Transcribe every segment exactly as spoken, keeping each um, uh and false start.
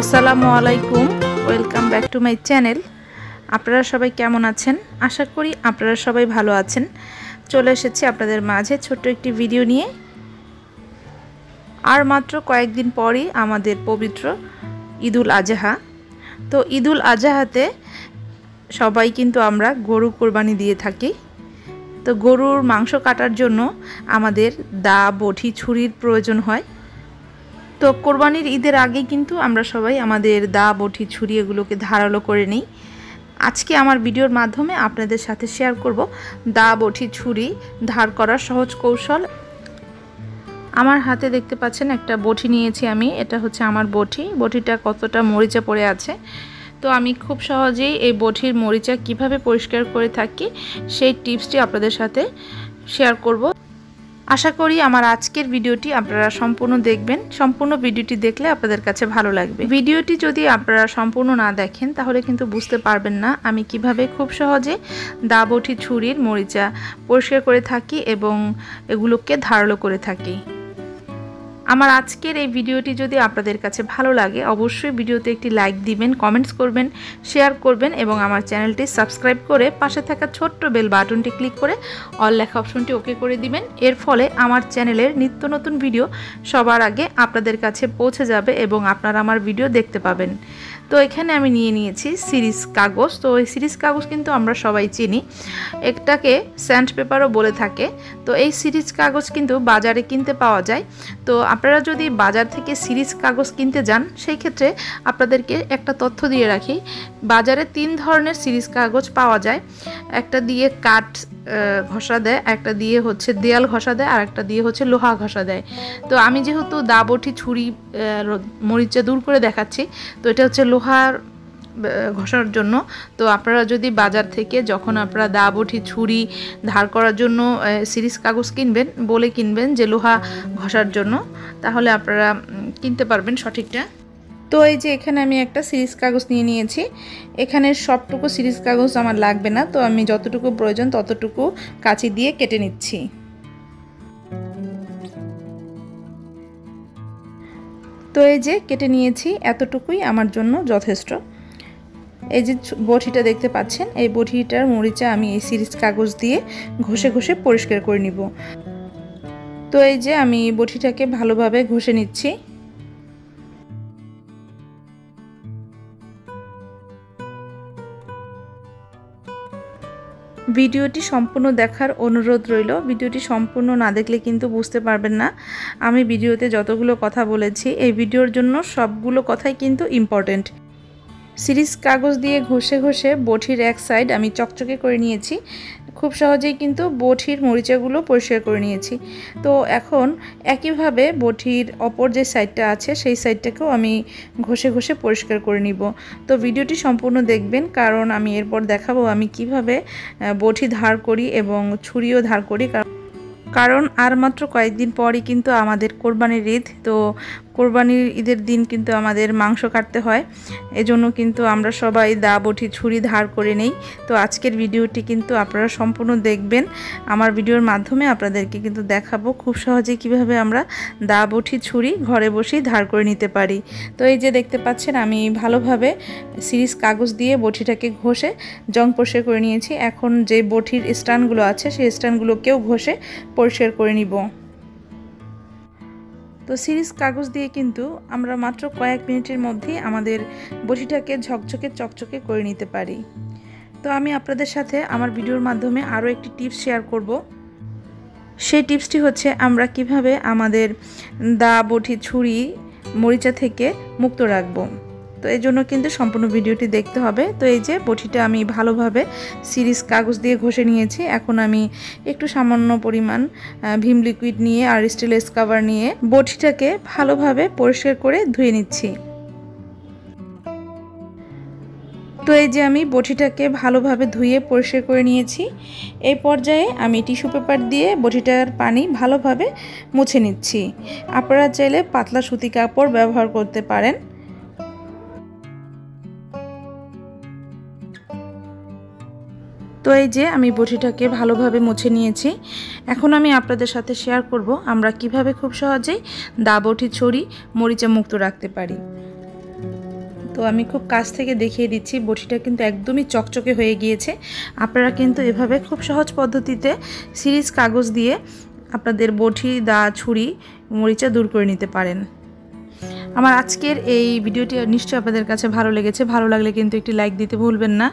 আসসালামু আলাইকুম, welcome back to my channel. আপনারা সবাই কেমন আছেন? আশা করি আপনারা সবাই ভালো আছেন। চলে এসেছি আপনাদের মাঝে ছোট্ট একটি ভিডিও নিয়ে। আর মাত্র কয়েকদিন পরই আমাদের পবিত্র ঈদুল আজহা। তো ঈদুল আজহাতে সবাই কিন্তু আমরা গরু কোরবানি দিয়ে থাকি। তো গরুর মাংস কাটার জন্য আমাদের দা, বটি, ছুরির প্রয়োজন হয়। তো কোরবানির ঈদের আগে কিন্তু আমরা সবাই আমাদের দা, বটি, ছুরি এগুলোকে ধারালো করে নিই। আজকে আমার ভিডিওর মাধ্যমে আপনাদের সাথে শেয়ার করব দা, বটি, ছুরি ধার করার সহজ কৌশল। আমার হাতে দেখতে পাচ্ছেন একটা বটি নিয়েছি আমি, এটা হচ্ছে আমার বটি। বটিটা কতটা মরিচা পড়ে আছে। তো আমি খুব সহজেই এই বটির মরিচা কিভাবে পরিষ্কার করে থাকি সেই টিপসটি আপনাদের সাথে শেয়ার করব। আশা করি আমার আজকের ভিডিওটি আপনারা সম্পূর্ণ দেখবেন। সম্পূর্ণ ভিডিওটি দেখলে আপনাদের কাছে ভালো লাগবে। ভিডিওটি যদি আপনারা সম্পূর্ণ না দেখেন তাহলে কিন্তু বুঝতে পারবেন না আমি কিভাবে খুব সহজে দা, বটি, ছুরির মরিচা পরিষ্কার করে থাকি এবং এগুলোকে ধারালো করে থাকি। আমার আজকের এই ভিডিওটি যদি আপনাদের কাছে ভালো লাগে অবশ্যই ভিডিওতে একটি লাইক দিবেন, কমেন্টস করবেন, শেয়ার করবেন এবং আমার চ্যানেলটি সাবস্ক্রাইব করে পাশে থাকা ছোট্ট বেল বাটনটি ক্লিক করে অল লেখা অপশনটি ওকে করে দিবেন। এর ফলে আমার চ্যানেলের নিত্য নতুন ভিডিও সবার আগে আপনাদের কাছে পৌঁছে যাবে এবং আপনারা আমার ভিডিও দেখতে পাবেন। তো এখানে আমি নিয়ে নিয়েছি সিরিজ কাগজ। তো এই সিরিজ কাগজ কিন্তু আমরা সবাই চিনি, একটাকে স্যান্ড পেপারও বলে থাকে। তো এই সিরিজ কাগজ কিন্তু বাজারে কিনতে পাওয়া যায়। তো আপনারা যদি বাজার থেকে সিরিজ কাগজ কিনতে যান সেই ক্ষেত্রে আপনাদেরকে একটা তথ্য দিয়ে রাখি। বাজারে তিন ধরনের সিরিজ কাগজ পাওয়া যায়। একটা দিয়ে কাঠ ঘষা দেয়, একটা দিয়ে হচ্ছে দেয়াল ঘষা দেয়, আর একটা দিয়ে হচ্ছে লোহা ঘষা দেয়। তো আমি যেহেতু দা, বটি, ছুরি মরিচা দূর করে দেখাচ্ছি, তো এটা হচ্ছে লোহার ঘষার জন্য। তো আপনারা যদি বাজার থেকে যখন আপনারা দা, বটি, ছুরি ধার করার জন্য সিরিজ কাগজ কিনবেন বলে কিনবেন যে লোহা ঘষার জন্য, তাহলে আপনারা কিনতে পারবেন সঠিকটা। তো এই যে এখানে আমি একটা সিরিজ কাগজ নিয়ে নিয়েছি। এখানে সবটুকু সিরিজ কাগজ আমার লাগবে না, তো আমি যতটুকু প্রয়োজন ততটুকু কাঁচি দিয়ে কেটে নিচ্ছি। তো এই যে কেটে নিয়েছি, এতটুকুই আমার জন্য যথেষ্ট। এই যে বটিটা দেখতে পাচ্ছেন, এই বটিটার মরিচা আমি এই সিরিজ কাগজ দিয়ে ঘষে ঘষে পরিষ্কার করে নিব। তো এই যে আমি বটিটাকে ভালোভাবে ঘষে নিচ্ছি। ভিডিওটি সম্পূর্ণ দেখার অনুরোধ রইল। ভিডিওটি সম্পূর্ণ না দেখলে কিন্তু বুঝতে পারবেন না আমি ভিডিওতে যতগুলো কথা বলেছি। এই ভিডিওর জন্য সবগুলো কথাই কিন্তু ইম্পর্টেন্ট। সিরিজ কাগজ দিয়ে ঘষে ঘষে বটির এক সাইড আমি চকচকে করে নিয়েছি। খুব সহজেই কিন্তু বটির মরিচাগুলো পরিষ্কার করে নিয়েছি। তো এখন একইভাবে বটির অপর যে সাইডটা আছে সেই সাইডটাকেও আমি ঘষে ঘষে পরিষ্কার করে নিব। তো ভিডিওটি সম্পূর্ণ দেখবেন, কারণ আমি এরপর দেখাবো আমি কিভাবে বটি ধার করি এবং ছুরিও ধার করি। কারণ আর মাত্র কয়েকদিন পরই কিন্তু আমাদের কোরবানির ঈদ। তো কোরবানির ঈদের দিন কিন্তু আমাদের মাংস কাটতে হয়, এজন্য কিন্তু আমরা সবাই দা, বটি, ছুরি ধার করে নেই। তো আজকের ভিডিওটি কিন্তু আপনারা সম্পূর্ণ দেখবেন। আমার ভিডিওর মাধ্যমে আপনাদেরকে কিন্তু দেখাবো খুব সহজে কিভাবে আমরা দা, বটি, ছুরি ঘরে বসেই ধার করে নিতে পারি। তো এই যে দেখতে পাচ্ছেন আমি ভালোভাবে সিরিজ কাগজ দিয়ে বটিটাকে ঘষে জং পরিষ্কার করে নিয়েছি। এখন যে বটির স্ট্যান্ডগুলো আছে সেই স্ট্যান্ডগুলোকেও ঘষে পরিষ্কার করে নিব। তো সিরিজ কাগজ দিয়ে কিন্তু আমরা মাত্র কয়েক মিনিটের মধ্যেই আমাদের বটিটাকে ঝকঝকে চকচকে করে নিতে পারি। তো আমি আপনাদের সাথে আমার ভিডিওর মাধ্যমে আরও একটি টিপস শেয়ার করব। সেই টিপসটি হচ্ছে আমরা কিভাবে আমাদের দা, বটি, ছুরি মরিচা থেকে মুক্ত রাখব। তো এই জন্য কিন্তু সম্পূর্ণ ভিডিওটি দেখতে হবে। তো এই যে বটিটা আমি ভালোভাবে সিরিজ কাগজ দিয়ে ঘষে নিয়েছি। এখন আমি একটু সামান্য পরিমাণ ভিম লিকুইড নিয়ে আর স্টেনলেস কভার নিয়ে বটিটাকে ভালোভাবে পরিষ্কার করে ধুয়ে নিচ্ছি। তো এই যে আমি বটিটাকে ভালোভাবে ধুয়ে পরিষ্কার করে নিয়েছি। এই পর্যায়ে আমি টিস্যু পেপার দিয়ে বটিটার পানি ভালোভাবে মুছে নিচ্ছি। আপনারা চাইলে পাতলা সুতি কাপড় ব্যবহার করতে পারেন। তো এই যে আমি বটিটাকে ভালোভাবে মুছে নিয়েছি। এখন আমি আপনাদের সাথে শেয়ার করব আমরা কিভাবে খুব সহজেই দা, বটি, ছুরি মরিচা মুক্ত রাখতে পারি। তো আমি খুব কাছ থেকে দেখিয়ে দিচ্ছি বটিটা কিন্তু একদমই চকচকে হয়ে গিয়েছে। আপনারা কিন্তু এভাবে খুব সহজ পদ্ধতিতে সিরিজ কাগজ দিয়ে আপনাদের বটি দা ছুরি মরিচা দূর করে নিতে পারেন। আমার আজকের এই ভিডিওটি নিশ্চয়ই আপনাদের কাছে ভালো লেগেছে, ভালো লাগলে কিন্তু একটি লাইক দিতে ভুলবেন না।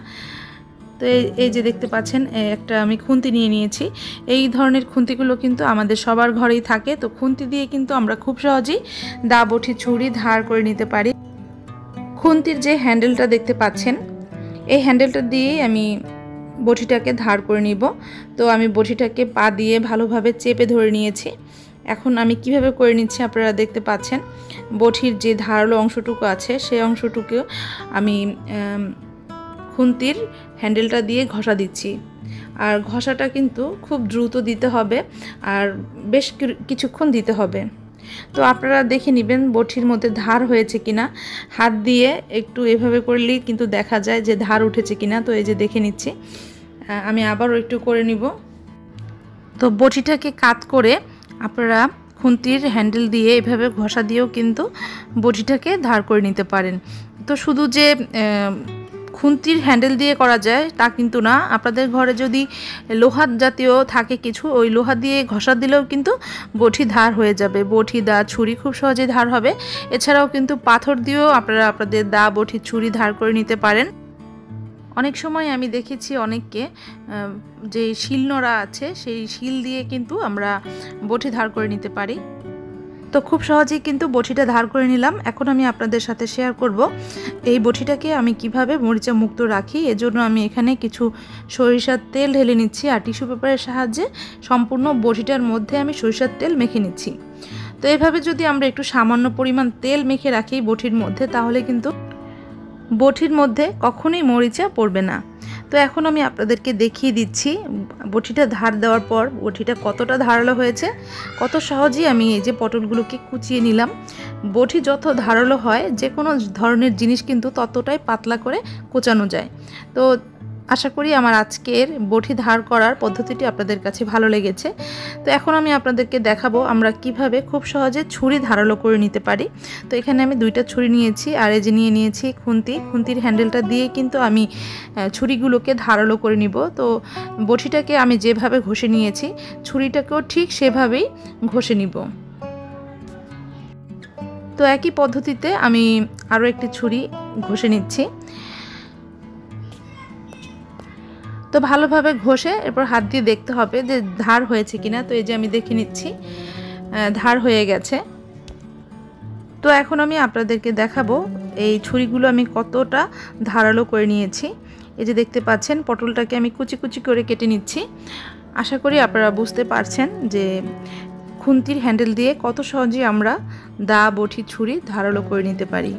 তো এই যে দেখতে পাচ্ছেন একটা আমি খুন্তি নিয়ে নিয়েছি, এই ধরনের খুন্তিগুলো কিন্তু আমাদের সবার ঘরেই থাকে। তো খুন্তি দিয়ে কিন্তু আমরা খুব সহজেই দা বটি ছুরি ধার করে নিতে পারি। খুন্তির যে হ্যান্ডেলটা দেখতে পাচ্ছেন এই হ্যান্ডেলটা দিয়েই আমি বটিটাকে ধার করে নিব। তো আমি বটিটাকে পা দিয়ে ভালোভাবে চেপে ধরে নিয়েছি। এখন আমি কিভাবে করে নিচ্ছি আপনারা দেখতে পাচ্ছেন, বটির যে ধারালো অংশটুকু আছে সেই অংশটুকু আমি খুন্তির হ্যান্ডেলটা দিয়ে ঘষা দিচ্ছি। আর ঘষাটা কিন্তু খুব দ্রুত দিতে হবে আর বেশ কিছুক্ষণ দিতে হবে। তো আপনারা দেখে নেবেন বটির মধ্যে ধার হয়েছে কিনা, হাত দিয়ে একটু এভাবে করলেই কিন্তু দেখা যায় যে ধার উঠেছে কিনা। তো এই যে দেখে নিচ্ছি, আমি আবারও একটু করে নিব। তো বটিটাকে কাত করে আপনারা খুন্তির হ্যান্ডেল দিয়ে এভাবে ঘষা দিয়েও কিন্তু বটিটাকে ধার করে নিতে পারেন। তো শুধু যে খুন্তির হ্যান্ডেল দিয়ে করা যায় তা কিন্তু না, আপনাদের ঘরে যদি লোহার জাতীয় থাকে কিছু, ওই লোহা দিয়ে ঘষা দিলেও কিন্তু বটি ধার হয়ে যাবে। বটি দা ছুরি খুব সহজে ধার হবে। এছাড়াও কিন্তু পাথর দিয়েও আপনারা আপনাদের দা বটি ছুরি ধার করে নিতে পারেন। অনেক সময় আমি দেখেছি অনেককে যে শিলনোড়া আছে সেই শিল দিয়ে কিন্তু আমরা বটি ধার করে নিতে পারি। তো খুব সহজেই কিন্তু বটিটা ধার করে নিলাম। এখন আমি আপনাদের সাথে শেয়ার করব এই বটিটাকে আমি কিভাবে মরিচা মুক্ত রাখি। এজন্য আমি এখানে কিছু সরিষার তেল ঢেলে নিচ্ছি আর টিস্যু পেপারের সাহায্যে সম্পূর্ণ বটিটার মধ্যে আমি সরিষার তেল মেখে নিচ্ছি। তো এভাবে যদি আমরা একটু সামান্য পরিমাণ তেল মেখে রাখি বটির মধ্যে তাহলে কিন্তু বটির মধ্যে কখনোই মরিচা পড়বে না। তো এখন আমি আপনাদেরকে দেখিয়ে দিচ্ছি বটিটা ধার দেওয়ার পর বটিটা কতটা ধারালো হয়েছে, কত সহজেই আমি এই যে পটলগুলোকে কুচিয়ে নিলাম। বটি যত ধারালো হয় যে কোনো ধরনের জিনিস কিন্তু ততটাই পাতলা করে কোচানো যায়। তো আশা করি আমার আজকের বটি ধার করার পদ্ধতিটি আপনাদের কাছে ভালো লেগেছে। তো এখন আমি আপনাদেরকে দেখাবো আমরা কিভাবে খুব সহজে ছুরি ধারালো করে নিতে পারি। তো এখানে আমি দুইটা ছুরি নিয়েছি আর এই যে নিয়ে নিয়েছি খুন্তি। খুন্তির হ্যান্ডেলটা দিয়ে কিন্তু আমি ছুরিগুলোকে ধারালো করে নিব। তো বটিটাকে আমি যেভাবে ঘষে নিয়েছি ছুরিটাকেও ঠিক সেভাবেই ঘষে নিব। তো একই পদ্ধতিতে আমি আরও একটি ছুরি ঘষে নিচ্ছি। তো ভালোভাবে ঘষে এরপর হাত দিয়ে দেখতে হবে যে ধার হয়েছে কিনা। তো এই যে আমি দেখে নিচ্ছি ধার হয়ে গেছে। তো এখন আমি আপনাদেরকে দেখাবো এই ছুরিগুলো আমি কতটা ধারালো করে নিয়েছি। এই যে দেখতে পাচ্ছেন পটলটাকে আমি কুচি কুচি করে কেটে নিচ্ছি। আশা করি আপনারা বুঝতে পারছেন যে খুন্তির হ্যান্ডেল দিয়ে কত সহজেই আমরা দা বটি ছুরি ধারালো করে নিতে পারি।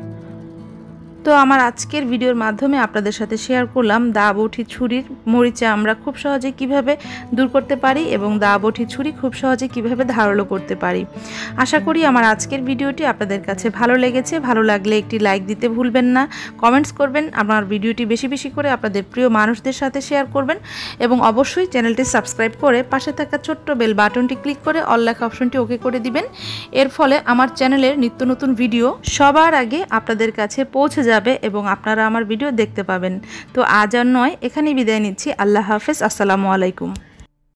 তো আমার আজকের ভিডিওর মাধ্যমে আপনাদের সাথে শেয়ার করলাম দা বটি ছুরির মরিচা আমরা খুব সহজে কিভাবে দূর করতে পারি এবং দা বটি ছুরি খুব সহজে কিভাবে ধারালো করতে পারি। আশা করি আমার আজকের ভিডিওটি আপনাদের কাছে ভালো লেগেছে। ভালো লাগলে একটি লাইক দিতে ভুলবেন না, কমেন্টস করবেন, আমার ভিডিওটি বেশি বেশি করে আপনাদের প্রিয় মানুষদের সাথে শেয়ার করবেন এবং অবশ্যই চ্যানেলটি সাবস্ক্রাইব করে পাশে থাকা ছোট্ট বেল বাটনটি ক্লিক করে অল লেখা অপশনটি ওকে করে দিবেন। এর ফলে আমার চ্যানেলের নিত্য নতুন ভিডিও সবার আগে আপনাদের কাছে পৌঁছে যাবে এবং আপনারা আমার ভিডিও দেখতে পাবেন। তো আজ আর নয়, এখানেই বিদায় নিচ্ছি। আল্লাহ হাফেজ, আসসালামু আলাইকুম।